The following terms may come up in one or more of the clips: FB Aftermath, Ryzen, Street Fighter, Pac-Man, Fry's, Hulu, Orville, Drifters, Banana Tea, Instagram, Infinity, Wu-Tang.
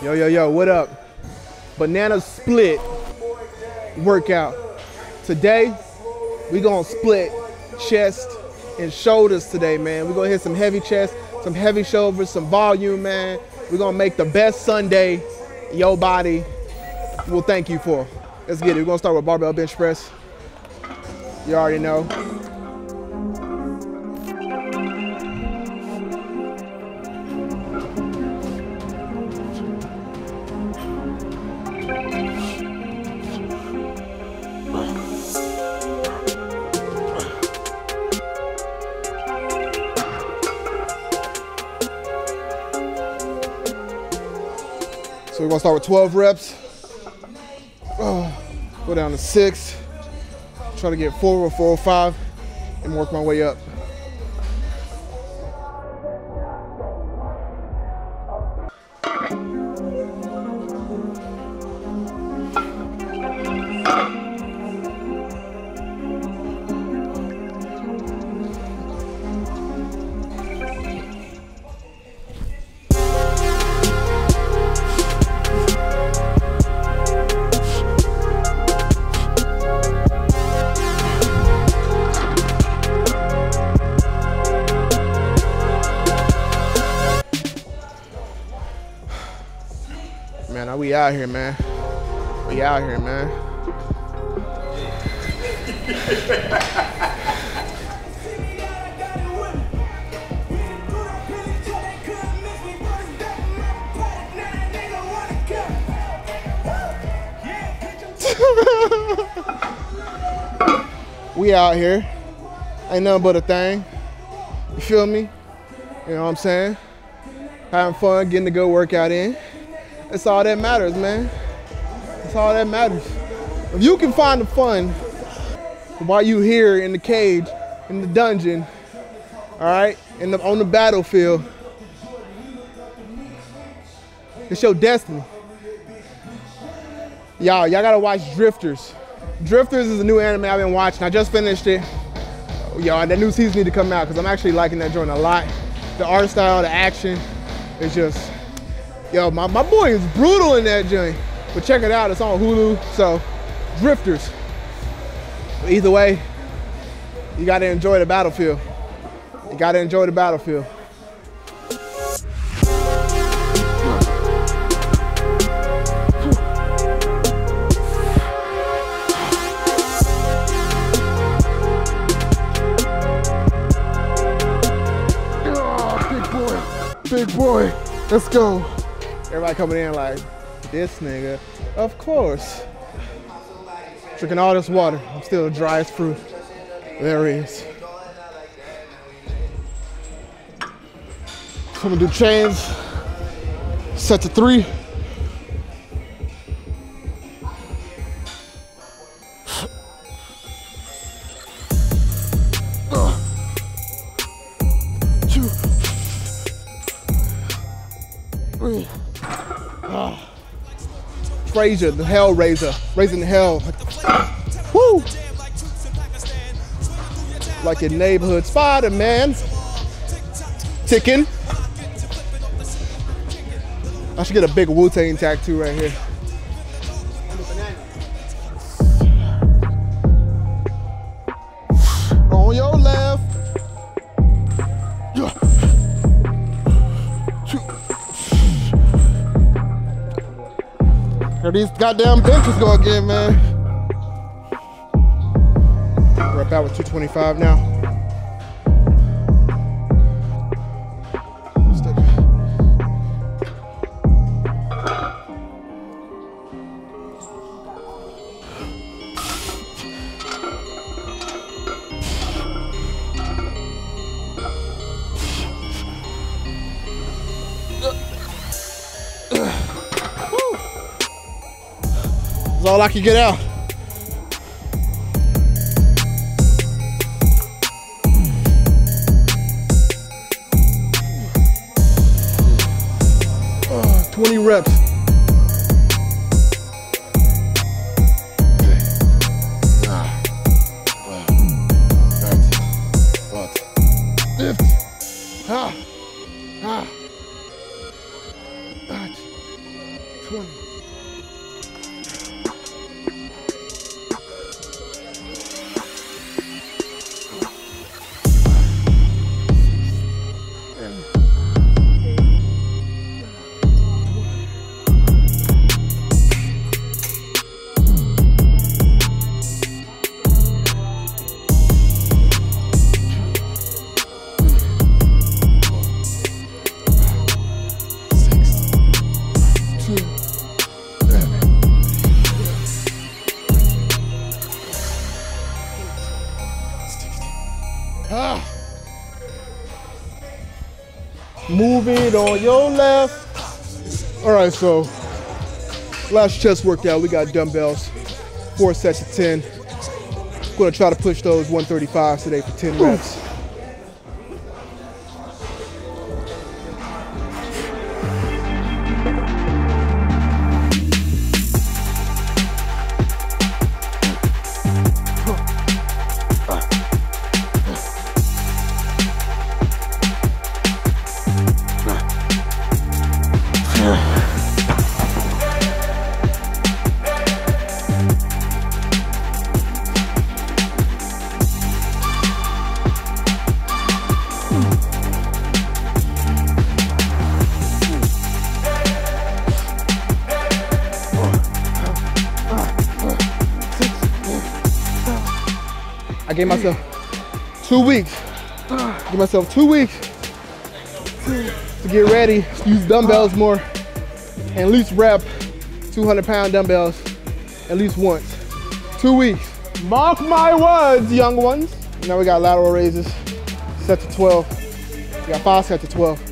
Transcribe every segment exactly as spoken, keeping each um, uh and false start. Yo, yo, yo, what up? Banana split workout. Today, we gonna split chest and shoulders today, man. We're gonna hit some heavy chest, some heavy shoulders, some volume, man. We're gonna make the best Sunday your body will thank you for. Let's get it. We're gonna start with barbell bench press. You already know. So we're gonna start with twelve reps. Oh, go down to six. Try to get four or four or five and work my way up. We out here, man. We out here, man. We out here. Ain't nothing but a thing. You feel me? You know what I'm saying? Having fun, getting a good workout in. That's all that matters, man. That's all that matters. If you can find the fun while you here in the cage, in the dungeon, all right, in the, on the battlefield, it's your destiny. Y'all, y'all gotta watch Drifters. Drifters is a new anime I've been watching. I just finished it. Y'all, that new season need to come out because I'm actually liking that joint a lot. The art style, the action, it's just, yo, my, my boy is brutal in that joint. But check it out, it's on Hulu, so Drifters. But either way, you gotta enjoy the battlefield. You gotta enjoy the battlefield. Oh, big boy, big boy, let's go. Everybody coming in like, this nigga, of course. Drinking all this water, I'm still dry as fruit. There it is. I'm gonna do chains, set to three. Two, three. Oh. Frazier, the hell raiser, raising the hell. Woo! Like your neighborhood Spider-Man. Ticking. I should get a big Wu-Tang tattoo right here. On your left. These goddamn benches go again, man. We're about with two twenty-five now. All I can get out. Uh, twenty reps. Lift. Ah. Ah. Ah. twenty. Ah. Move it on your left. All right, so last chest workout, we got dumbbells, four sets of ten. I'm gonna try to push those one thirty-fives today for ten reps. Ooh. I gave myself two weeks. I gave myself two weeks to get ready, use dumbbells more, and at least rep two hundred pound dumbbells at least once. Two weeks. Mark my words, young ones. Now we got lateral raises, set to twelve. We got five sets to twelve.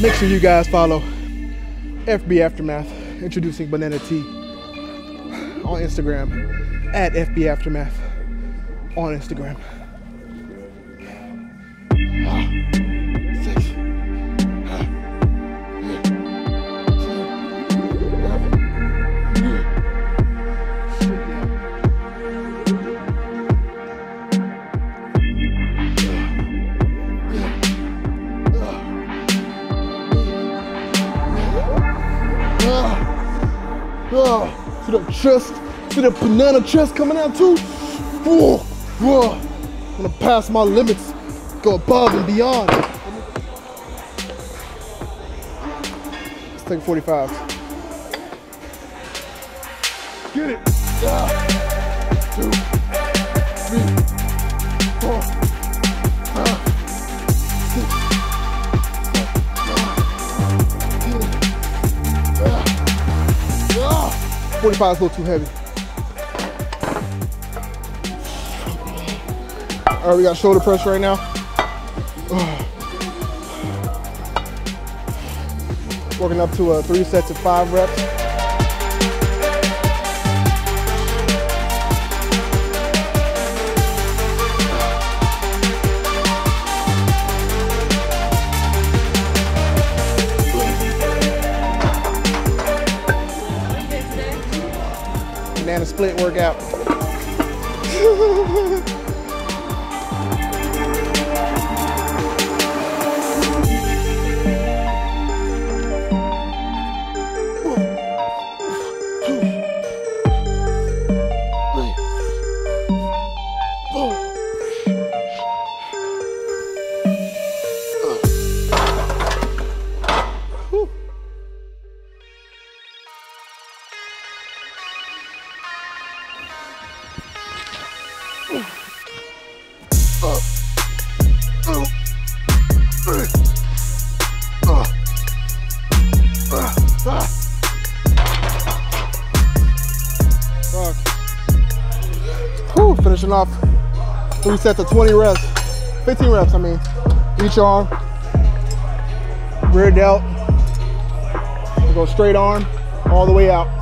Make sure you guys follow F B Aftermath, introducing Banana Tea on Instagram, at F B Aftermath on Instagram. Oh, see the chest, see the banana chest coming out too. Oh, oh. I'm gonna pass my limits, go above and beyond. Let's take forty-five. Get it. Ah. Two, three, four, ah. forty-five is a little too heavy. All right, we got shoulder press right now. Working up to uh, three sets of five reps. Banana split workout. Finishing off three sets of twenty reps, fifteen reps, I mean. Each arm, rear delt, we'll go straight arm, all the way out.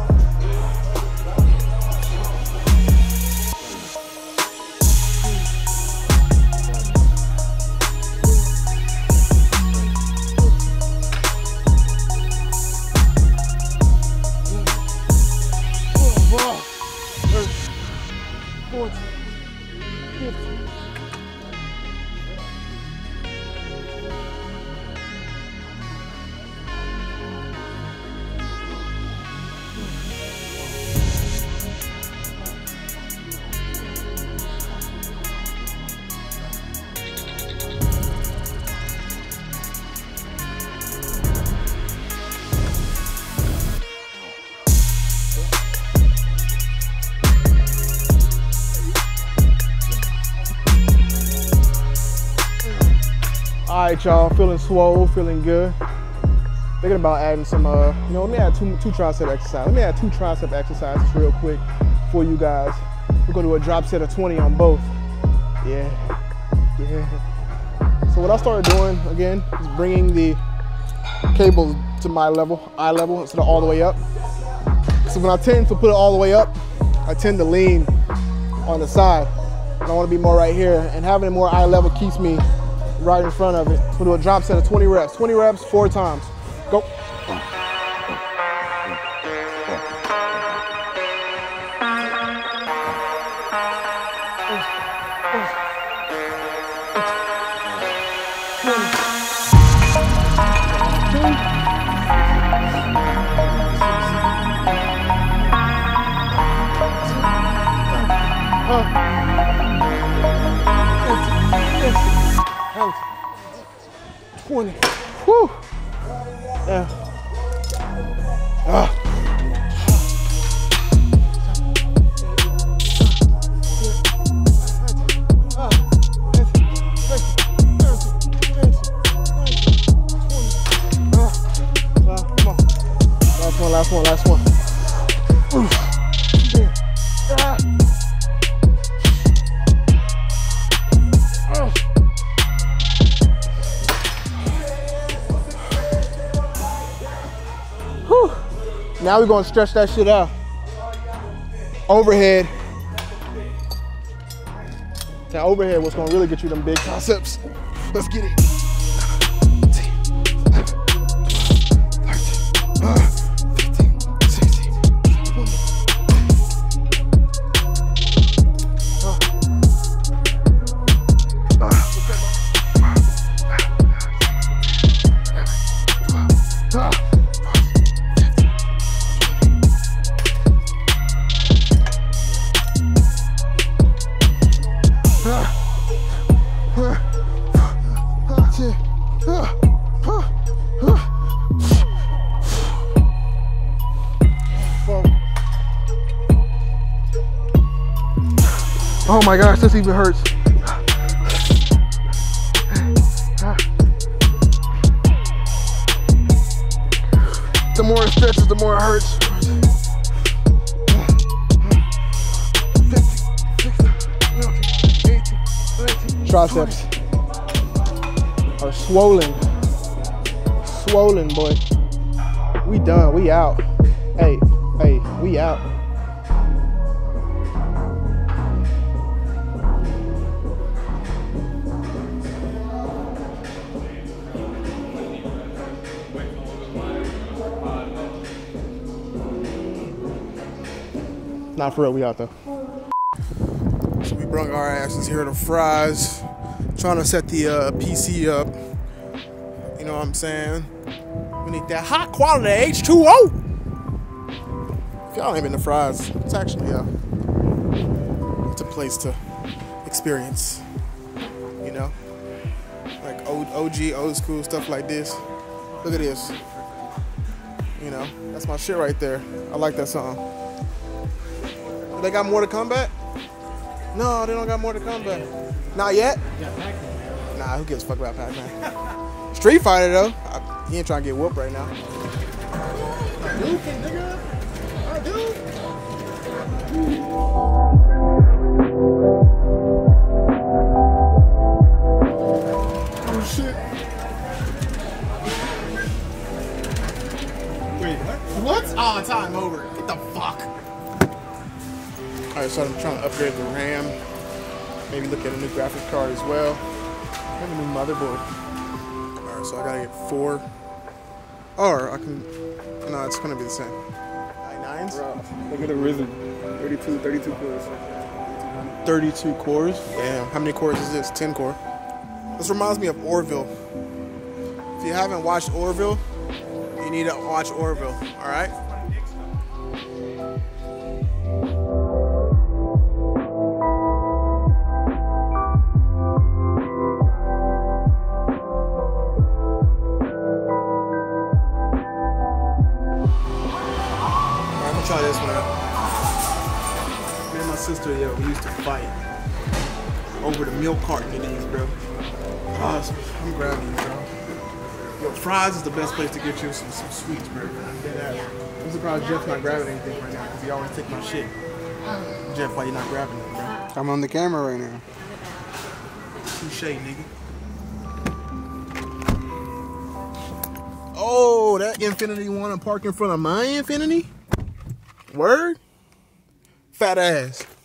Alright y'all, feeling swole, feeling good. Thinking about adding some, uh, you know, let me add two, two tricep exercises. Let me add two tricep exercises real quick for you guys. We're gonna do a drop set of twenty on both. Yeah, yeah. So what I started doing, again, is bringing the cable to my level, eye level, instead of all the way up. So when I tend to put it all the way up, I tend to lean on the side. And I wanna be more right here, and having it more eye level keeps me right in front of it. So we'll do a drop set of twenty reps. twenty reps, four times. Go. twenty. Whew. Yeah. Ah. Last one, last one, last one. Now we're gonna stretch that shit out. Overhead. That overhead was gonna really get you them big concepts. Let's get it. Oh my gosh, this even hurts. The more it stretches, the more it hurts. Triceps are swollen. Swollen, boy. We done, we out. Hey, hey, we out. Not for real, we out though. So we brung our asses here to Fries, trying to set the uh, P C up. You know what I'm saying? We need that hot quality H two O. If y'all ain't been to Fries, it's actually uh, it's a place to experience. You know, like O G, old school stuff like this. Look at this. You know, that's my shit right there. I like that song. They got more to come back? No, they don't got more to come back. Not yet? Nah, who gives a fuck about Pac-Man? Street Fighter, though. I, he ain't trying to get whooped right now. Dude, nigga. I do. Oh, shit. Wait, what? What? Oh, it's time over. Get the fuck. Alright, so I'm trying to upgrade the RAM. Maybe look at a new graphics card as well. And a new motherboard. Alright, so I gotta get four. Or I can. No, it's gonna be the same. i nines? Bro, look at the Ryzen. thirty-two, thirty-two cores. thirty-two cores? Damn. How many cores is this? ten core. This reminds me of Orville. If you haven't watched Orville, you need to watch Orville, alright? Try this one out. Me and my sister, yeah, we used to fight over the milk carton in these, bro. Oh, I'm grabbing it, bro. Yo, Fry's is the best place to get you some, some sweets, bro. I'm surprised Jeff's not grabbing anything right now because he always takes my shit. Jeff, why you not grabbing it, bro? I'm on the camera right now. Touche, nigga. Oh, that Infinity wanna park in front of my Infinity? Word? Fat ass.